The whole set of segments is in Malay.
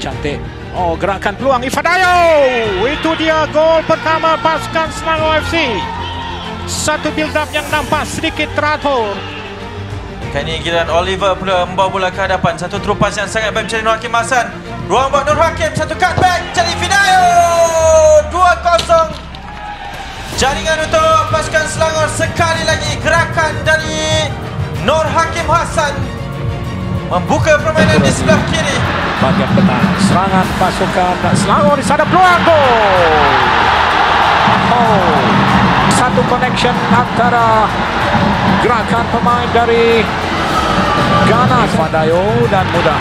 cantik. Oh, gerakan peluang Ifedayo. Itu dia gol pertama pasukan Selangor FC. Satu build up yang nampak sedikit teratur. Kini giliran Oliver membawa bola ke hadapan. Satu terupas yang sangat baik mencari Nur Hakim Hassan. Ruang buat Nur Hakim, satu cutback cari Ifedayo. 2-0. Jaringan untuk pasukan Selangor. Sekali lagi gerakan dari Nur Hakim Hassan membuka permainan di sebelah kiri. Bagian petang serangan pasukan Selangor, di sana peluang gol. Satu connection antara gerakan pemain dari Ghana Ifedayo dan mudah.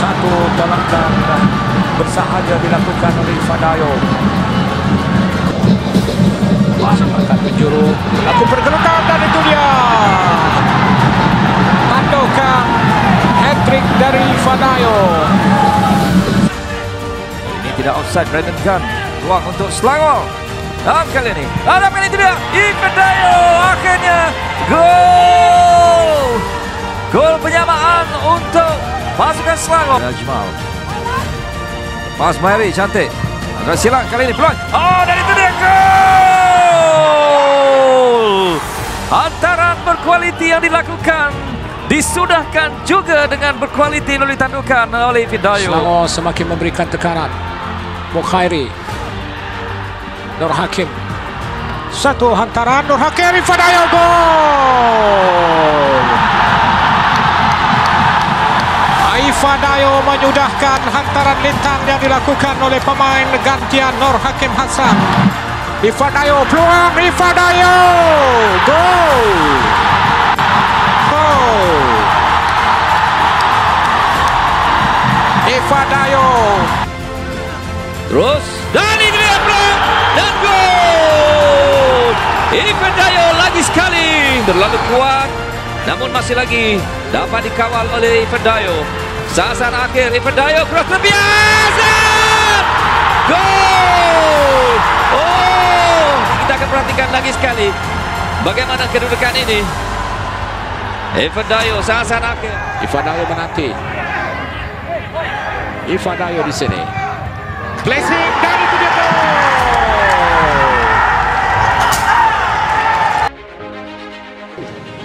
Satu teladan bersahaja dilakukan oleh Ifedayo. Bahkan penjuru, aku pergelukan dan itu dia. Tandakan hat-trick dari Ifedayo. Ini tidak offside, Brandon Gunn. Ruang untuk Selangor. Dalam kali ini tidak, Ifedayo akhirnya gol. Gol penyamaan untuk pasukan Selangor. Najmal. Pas Mary cantik. Ada silang kali ini peluang. Oh, dan itu dia gol. Hantaran berkualiti yang dilakukan disudahkan juga dengan berkualiti yang ditandukan oleh Ifedayo. Selangor semakin memberikan tekanan. Bukhairi, Nur Hakim, satu hantaran Nur Hakim, Ifedayo gol. Ifedayo menyudahkan hantaran lintang yang dilakukan oleh pemain gantian Nur Hakim Hassan. Ifedayo peluang, Ifedayo gol. Ifedayo terus dan ini dia peluang dan gol. Ifedayo lagi sekali terlalu kuat, namun masih lagi dapat dikawal oleh Ifedayo. Sasaran akhir Ifedayo cross lebihan. Gol. Kita akan perhatikan lagi sekali bagaimana kedudukan ini. Ifedayo sasaran akhir. Ifedayo menanti. Ifedayo di sini. Blessing dari itu dia gol.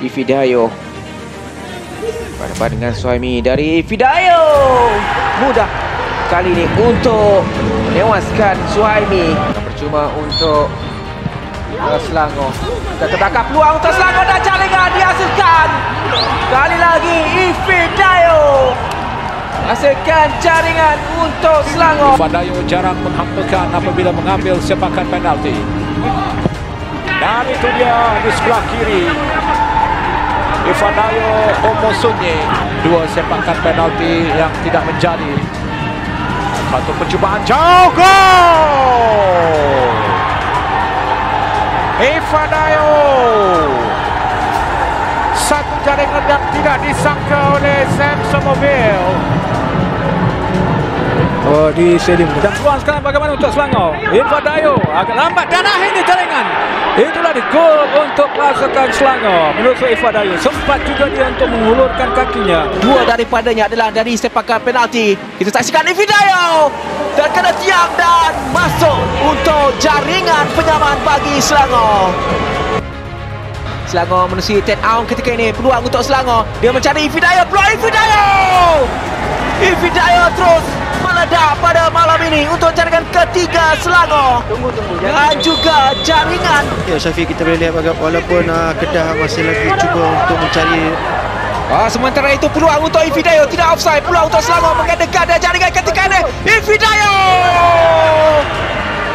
Ifedayo berhadapan dengan suami dari Ifedayo. Mudah kali ini untuk menewaskan suami. Percuma untuk Selangor. Kita ketangkap peluang untuk Selangor dan jaringan dihasilkan. Kali lagi Ifedayo hasilkan jaringan untuk Selangor. Ifedayo jarang menghampakan apabila mengambil sepakan penalti. Dan itu dia di sebelah kiri. Ifedayo Omosunye, dua sepakan penalti yang tidak menjadi. Satu percubaan jauh gol. Ifedayo satu jaringan yang tidak disangka oleh Samson Mobile. Oh, di stadium. Dan peluang sekarang bagaimana untuk Selangor? Ifedayo agak lambat dan akhirnya jaringan. Itulah di gol untuk pasukan Selangor. Menurut Ifedayo sempat juga dia untuk mengulurkan kakinya. Dua daripadanya adalah dari sepakan penalti. Kita saksikan Ifedayo dan kena tiang dan masuk untuk jaringan penyamaan bagi Selangor. Selangor menerusi Ted Aung ketika ini. Peluang untuk Selangor. Dia mencari Ifedayo. Peluang Ifedayo. Ifedayo terus meledak pada malam ini untuk jaringan ketiga Selangor. Dan juga jaringan. Ya Syafiq, kita boleh lihat walaupun Kedah masih lagi cuba untuk mencari. Sementara itu peluang untuk Ifedayo tidak offside. Peluang untuk Selangor mengadakan dan jaringan ketika ini Ifedayo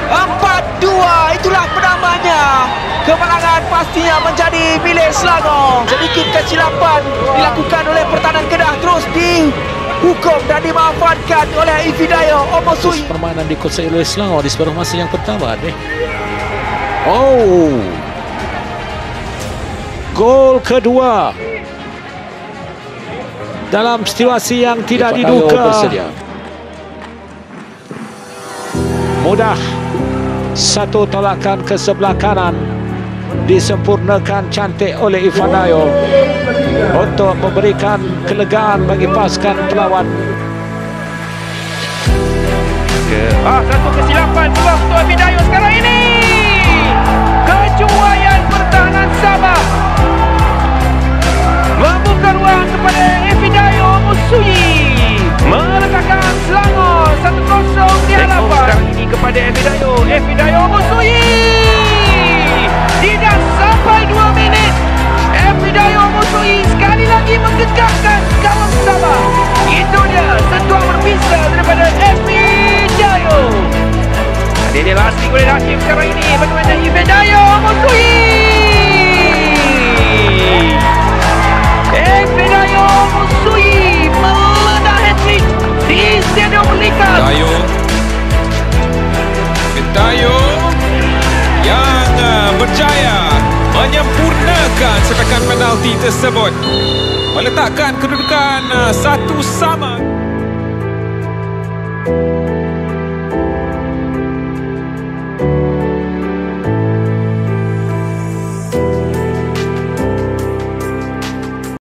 4-2. Itulah penamanya. Kemenangan pastinya menjadi milik Selangor. Sedikit kesilapan dilakukan oleh pertahanan Kedah, terus dihukum dan dimanfaatkan oleh Ifedayo Omosunye. Permainan dikuasai oleh Selangor di separuh masa yang pertama deh. Gol kedua dalam situasi yang tidak diduga. Mudah satu tolakan ke sebelah kanan disempurnakan cantik oleh Ifedayo untuk memberikan kelegaan bagi pasukan pelawan. ke satu kesilapan peluang untuk Ifedayo sekarang ini. Kecuaian pertahanan Sabah membuka ruang kepada Ifedayo Olusegun, meletakkan Selangor 1-0 di hadapan. Sekarang ini kepada Ifedayo, Ifedayo Olusegun, tidak sampai 2 minit Ifedayo Olusegun sekali lagi menggegapkan gawang Sabah. Itu dia sentuhan berpisah daripada Ifedayo. Ini last goal dari Hakim sekarang ini. Bagaimana Ifedayo Olusegun? Ifedayo Olusegun meledak hat-trick di Stadium Selangor. Ifedayo yang berjaya menyempurnakan serangan penalti tersebut, meletakkan kedudukan 1-1.